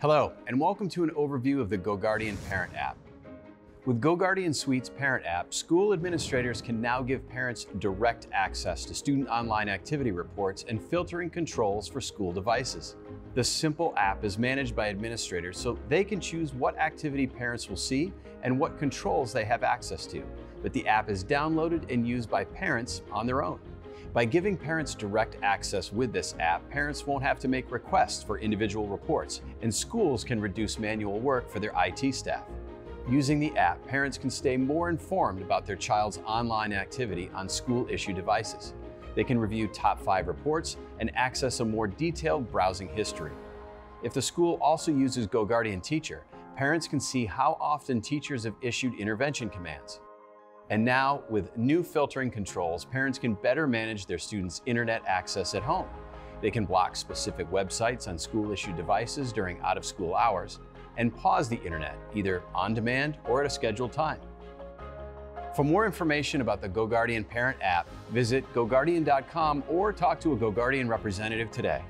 Hello, and welcome to an overview of the GoGuardian Parent app. With GoGuardian Suite's Parent app, school administrators can now give parents direct access to student online activity reports and filtering controls for school devices. The simple app is managed by administrators so they can choose what activity parents will see and what controls they have access to, but the app is downloaded and used by parents on their own. By giving parents direct access with this app, parents won't have to make requests for individual reports, and schools can reduce manual work for their IT staff. Using the app, parents can stay more informed about their child's online activity on school-issue devices. They can review top 5 reports and access a more detailed browsing history. If the school also uses GoGuardian Teacher, parents can see how often teachers have issued intervention commands. And now, with new filtering controls, parents can better manage their students' internet access at home. They can block specific websites on school-issued devices during out-of-school hours and pause the internet, either on demand or at a scheduled time. For more information about the GoGuardian Parent app, visit goguardian.com or talk to a GoGuardian representative today.